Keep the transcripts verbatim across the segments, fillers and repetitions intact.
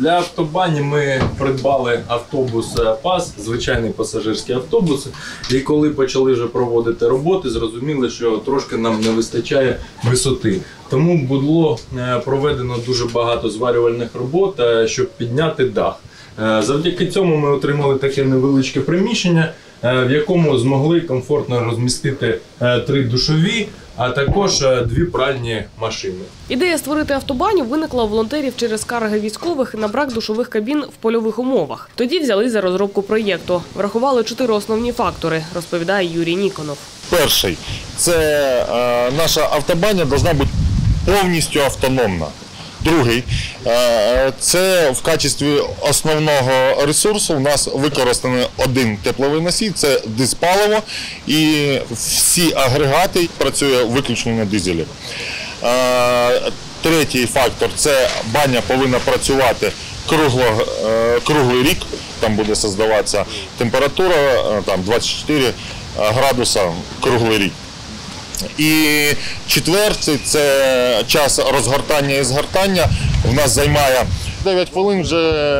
Для автобані ми придбали автобус ПАС, звичайний пасажирський автобус. І коли почали вже проводити роботи, зрозуміли, що трошки нам не вистачає висоти. Тому було проведено дуже багато зварювальних робот, щоб підняти дах. Завдяки цьому ми отримали таке невеличке приміщення, в якому змогли комфортно розмістити три душові, а також дві пральні машини. Ідея створити автобаню виникла у волонтерів через скарги військових на брак душових кабін в польових умовах. Тоді взялись за розробку проєкту. Врахували чотири основні фактори, розповідає Юрій Ніконов. Перший – це наша автобаня має бути повністю автономна. Другий – це в качестві основного ресурсу у нас використаний один тепловий носій, це дизпаливо, і всі агрегати працює виключно на дизелі. Третій фактор – це баня повинна працювати круглий рік, там буде створюватися температура двадцять чотири градуси круглий рік. І четвертий – це час розгортання і згортання. В нас займає дев'ять хвилин, вже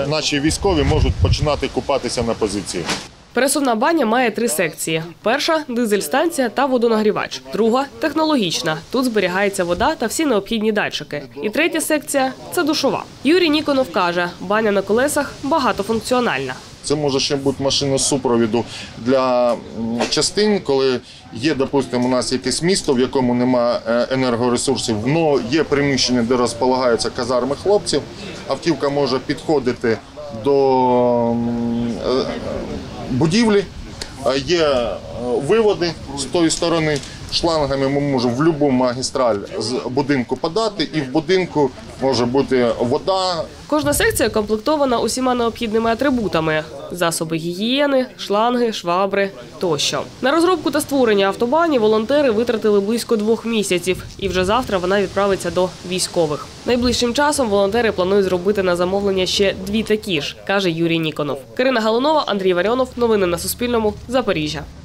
наші військові можуть починати купатися на позиції. Пересувна баня має три секції. Перша – дизель-станція та водонагрівач. Друга – технологічна. Тут зберігається вода та всі необхідні датчики. І третя секція – це душова. Юрій Ніконов каже, баня на колесах багатофункціональна. Це може ще бути машина супроводу для частин, коли є, допустимо, у нас якесь місто, в якому немає енергоресурсів, але є приміщення, де розполагаються казарми хлопців. Автівка може підходити до будівлі, є виводи з тої сторони. Шлангами ми можемо в будь-яку магістраль з будинку подати, і в будинку може бути вода. Кожна секція комплектована усіма необхідними атрибутами – засоби гігієни, шланги, швабри тощо. На розробку та створення автобані волонтери витратили близько двох місяців, і вже завтра вона відправиться до військових. Найближчим часом волонтери планують зробити на замовлення ще дві такі ж, каже Юрій Ніконов. Карина Галунова, Андрій Варіонов. Новини на Суспільному. Запоріжжя.